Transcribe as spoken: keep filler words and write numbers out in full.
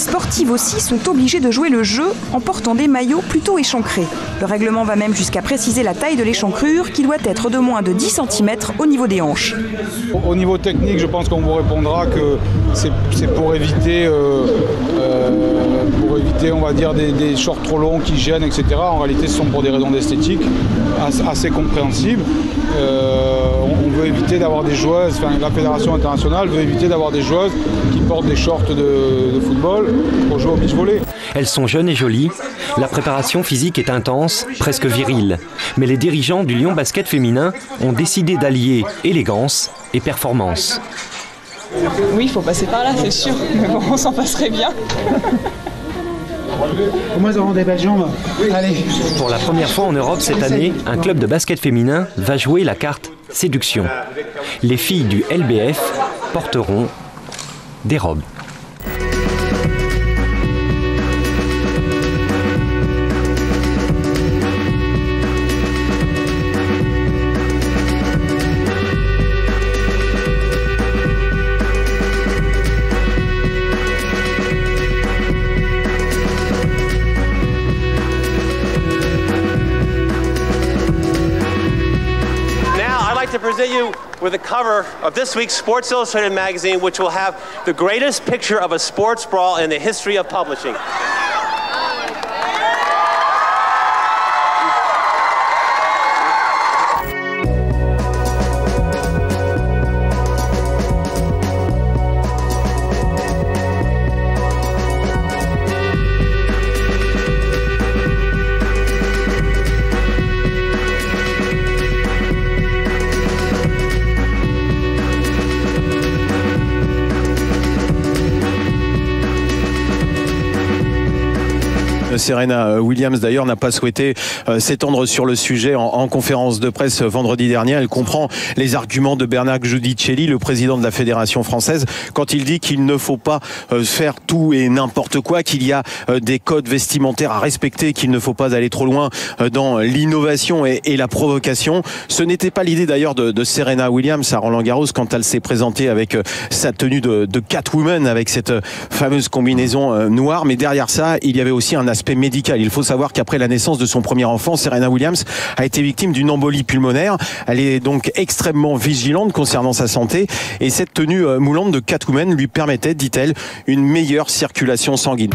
sportives aussi sont obligées de jouer le jeu en portant des maillots plutôt échancrés. Le règlement va même jusqu'à préciser la taille de l'échancrure qui doit être de moins de dix centimètres au niveau des hanches. Au niveau technique, je pense qu'on vous répondra que c'est pour éviter... Euh, euh, pour éviter, on va dire, des, des shorts trop longs qui gênent, et cetera. En réalité, ce sont pour des raisons d'esthétique assez compréhensibles. Euh, on veut éviter d'avoir des joueuses, enfin, la Fédération internationale veut éviter d'avoir des joueuses qui portent des shorts de, de football pour jouer au beach volley. Elles sont jeunes et jolies. La préparation physique est intense, presque virile. Mais les dirigeants du Lyon Basket Féminin ont décidé d'allier élégance et performance. Oui, il faut passer par là, c'est sûr. Mais bon, on s'en passerait bien. Au moins, ils auront des belles jambes. Allez. Pour la première fois en Europe cette année, un club de basket féminin va jouer la carte séduction. Les filles du L B F porteront des robes. To present you with a cover of this week's Sports Illustrated magazine, which will have the greatest picture of a sports brawl in the history of publishing. Serena Williams d'ailleurs n'a pas souhaité euh, s'étendre sur le sujet en, en conférence de presse vendredi dernier. Elle comprend les arguments de Bernard Giudicelli, le président de la Fédération française, quand il dit qu'il ne faut pas euh, faire tout et n'importe quoi, qu'il y a euh, des codes vestimentaires à respecter, qu'il ne faut pas aller trop loin euh, dans l'innovation et, et la provocation. Ce n'était pas l'idée d'ailleurs de, de Serena Williams à Roland-Garros quand elle s'est présentée avec euh, sa tenue de, de Catwoman, avec cette euh, fameuse combinaison euh, noire. Mais derrière ça, il y avait aussi un aspect médical. Il faut savoir qu'après la naissance de son premier enfant, Serena Williams a été victime d'une embolie pulmonaire. Elle est donc extrêmement vigilante concernant sa santé et cette tenue moulante de Catwoman lui permettait, dit-elle, une meilleure circulation sanguine.